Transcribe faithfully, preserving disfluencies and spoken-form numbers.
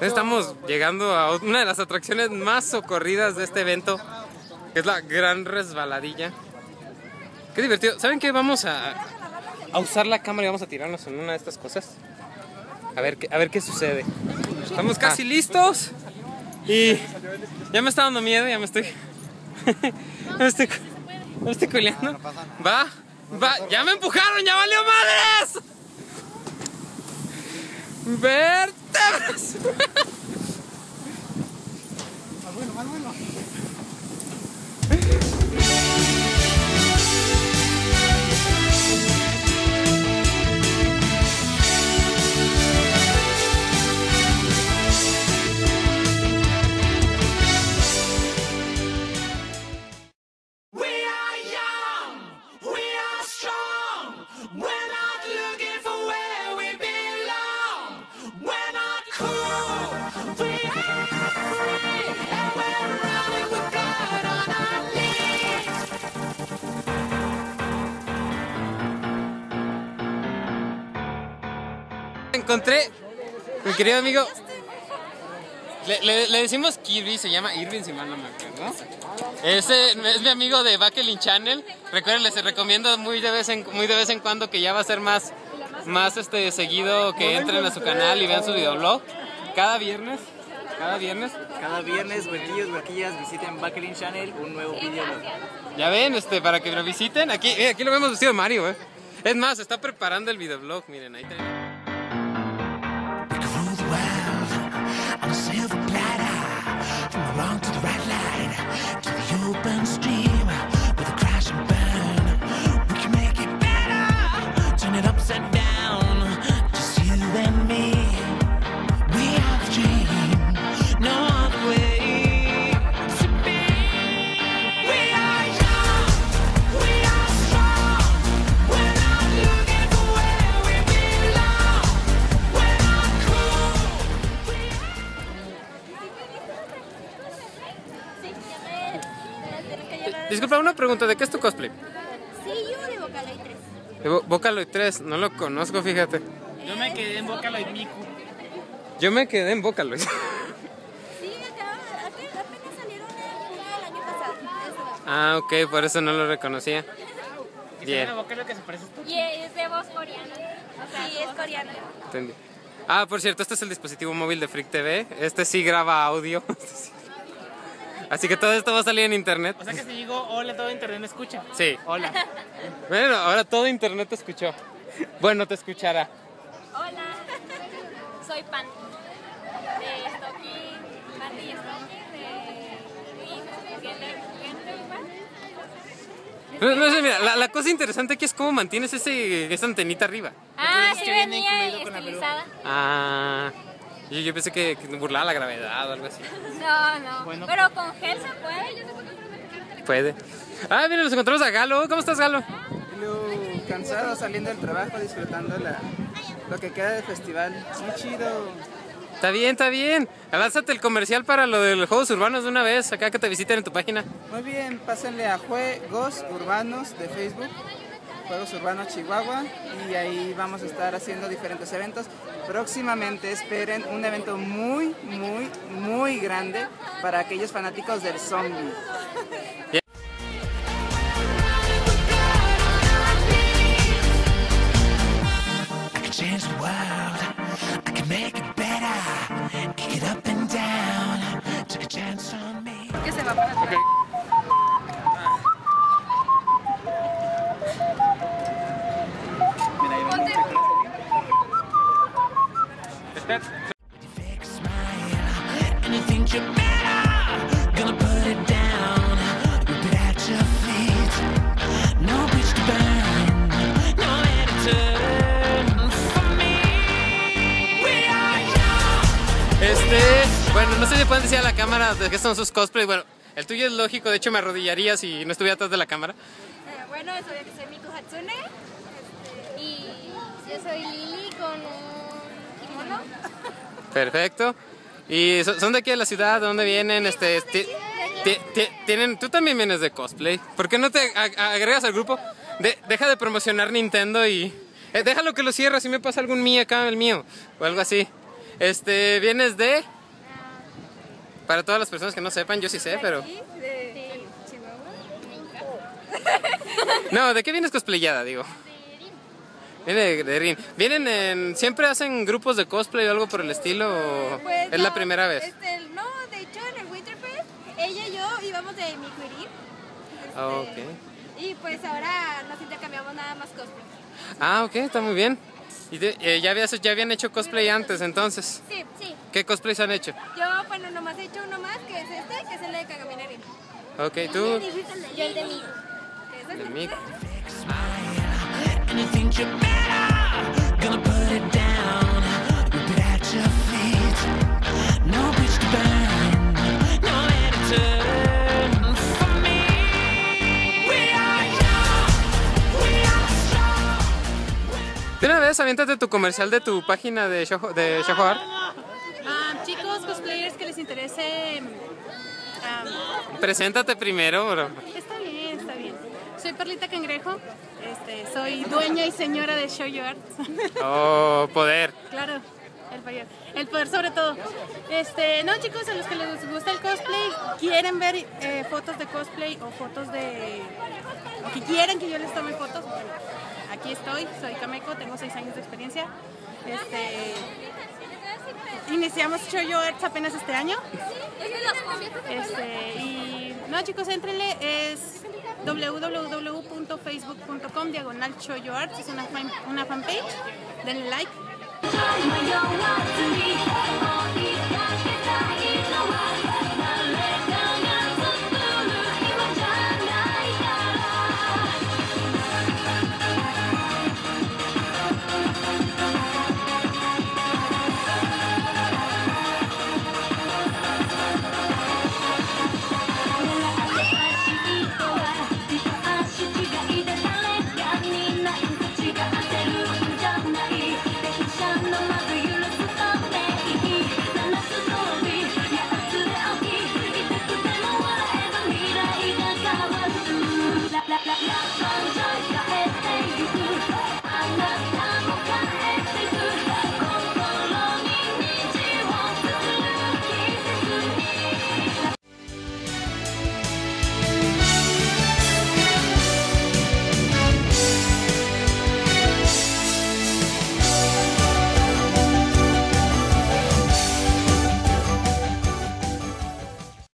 Estamos llegando a una de las atracciones más socorridas de este evento, que es la gran resbaladilla. Qué divertido. ¿Saben qué? Vamos a, a usar la cámara y vamos a tirarnos en una de estas cosas. A ver, a ver qué sucede. Estamos casi ah. listos. Y ya me está dando miedo, ya me estoy... me estoy, me estoy culeando. Va, va, ya me empujaron, ya valió madres. Vértebras. Más bueno, más bueno. Encontré, mi querido amigo, le, le, le decimos Kirby, se llama Irving, si mal no me acuerdo. Es, es mi amigo de Backelin Channel. Recuerden, les recomiendo muy de vez en, muy de vez en cuando, que ya va a ser más, más este, seguido, que entren a su canal y vean su videoblog. Cada viernes, cada viernes. Cada viernes, huequillos, huequillas, visiten Backelin Channel, un nuevo videoblog. Ya ven, este, para que lo visiten, aquí, aquí lo vemos vestido de Mario, eh. Es más, está preparando el videoblog, miren, ahí tenemos. Disculpa, una pregunta, ¿de qué es tu cosplay? Sí, yo de Vocaloid tres. De Bo Vocaloid tres, no lo conozco, fíjate. Yo me quedé en Vocaloid Miku. Yo me quedé en Vocaloid. Sí, acá, acá apenas salieron el año pasado. Ah, ok, por eso no lo reconocía. ¿Y yeah. es Vocaloid que se parece a yeah, es de voz coreana. O sea, sí, es coreana. Entendí. Ah, por cierto, este es el dispositivo móvil de Freak T V. Este sí graba audio. Así que todo esto va a salir en internet. O sea que si digo hola, todo internet me escucha. Sí. Hola. Bueno, ahora todo internet te escuchó. Bueno, te escuchará. Hola, soy Panty de Stocking Mandy, de Gender. No, no sé, mira, la, la cosa interesante aquí es cómo mantienes ese, esa antenita arriba. Ah, sí, venía estilizada. Ah... Yo, yo pensé que, que burlaba la gravedad o algo así. No, no. Bueno, pero con gel se puede. Yo no puedo hacer puede. Ah, mira, nos encontramos a Galo. ¿Cómo estás, Galo? Hello. Cansado, saliendo del trabajo, disfrutando la, lo que queda del festival. Muy chido. Está bien, está bien. Avánzate el comercial para lo de los Juegos Urbanos de una vez. Acá que te visiten en tu página. Muy bien, pásenle a Juegos Urbanos de Facebook. Juegos Urbanos Chihuahua, y ahí vamos a estar haciendo diferentes eventos. Próximamente esperen un evento muy, muy, muy grande para aquellos fanáticos del zombie. Yeah. ¿Qué se va para okay. Este, bueno, no sé si pueden decir a la cámara de qué son sus cosplays. Bueno, el tuyo es lógico, de hecho me arrodillaría si no estuviera atrás de la cámara. Eh, bueno, soy, soy Miku Hatsune, este, y yo soy Lili con un kimono. Perfecto. ¿Y son de aquí de la ciudad? ¿De dónde vienen? Sí, este, ti, ti, ti, tienen, tú también vienes de cosplay. ¿Por qué no te agregas al grupo? De, deja de promocionar Nintendo y... Eh, déjalo que lo cierre, si me pasa algún mío acá, el mío, o algo así. Este, ¿vienes de? No. Para todas las personas que no sepan, yo sí sé, pero... ¿De, de Chihuahua? No, ¿de qué vienes cosplayada, digo? Viene de, de Rin. ¿Vienen en... siempre hacen grupos de cosplay o algo por el estilo? ¿O pues es no, la primera vez? Este, no, de hecho en el Winterfest, ella y yo íbamos de Miku y Rin. Este, ah, ok. Y pues ahora nos intercambiamos nada más cosplay. Ah, ok, está muy bien. ¿Y de, eh, ya, habías, ya habían hecho cosplay antes, entonces? Sí, sí. ¿Qué cosplays han hecho? Yo, bueno, nomás he hecho uno más, que es este, que es el de Kagamine Rin. Ok, ¿tú? Yo el de Miku. El de Miku. De una vez, aviéntate tu comercial de tu página de Show Your Arts. Um, chicos, cosplayers que les interese... Um, Preséntate primero, bro. Está bien, está bien. Soy Perlita Cangrejo. Este, soy dueña y señora de Show Your Arts. Oh, poder. Claro, el poder. El poder sobre todo. Este, no, chicos, a los que les gusta el cosplay, quieren ver eh, fotos de cosplay o fotos de... o que quieren que yo les tome fotos, bueno, aquí estoy, soy Kameco, tengo seis años de experiencia. Este, iniciamos Show Your Arts apenas este año. Este, y no, chicos, éntrenle, es www.facebook.com diagonal Show Your Arts, es una, fan, una fanpage, denle like.